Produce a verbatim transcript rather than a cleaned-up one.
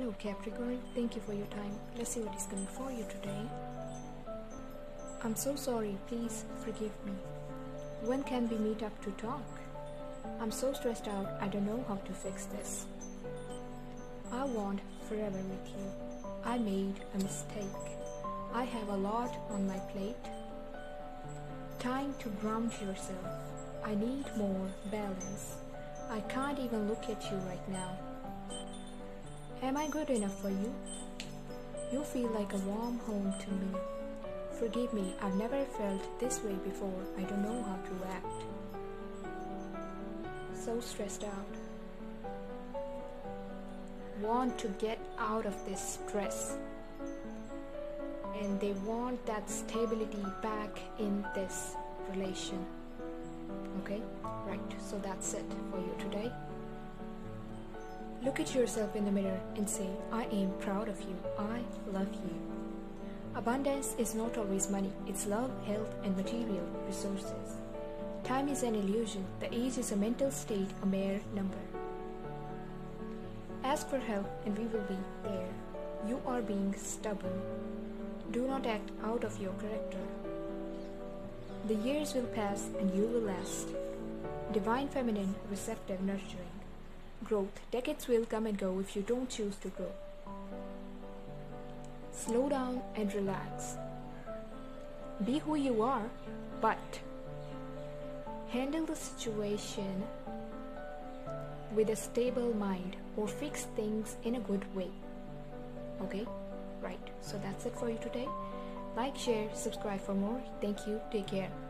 Hello Capricorn, thank you for your time. Let's see what is coming for you today. I'm so sorry, please forgive me. When can we meet up to talk? I'm so stressed out, I don't know how to fix this. I want forever with you. I made a mistake. I have a lot on my plate. Time to ground yourself. I need more balance. I can't even look at you right now. Am I good enough for you? You feel like a warm home to me. Forgive me, I've never felt this way before. I don't know how to act. So stressed out. Want to get out of this stress. And they want that stability back in this relation. Okay? Right, so that's it for you today. Look at yourself in the mirror and say, I am proud of you. I love you. Abundance is not always money. It's love, health, and material resources. Time is an illusion. The age is a mental state, a mere number. Ask for help and we will be there. You are being stubborn. Do not act out of your character. The years will pass and you will last. Divine Feminine, receptive, nurturing. Growth. Decades will come and go if you don't choose to grow. Slow down and relax. Be who you are, but handle the situation with a stable mind or fix things in a good way. Okay? Right. So that's it for you today. Like, share, subscribe for more. Thank you. Take care.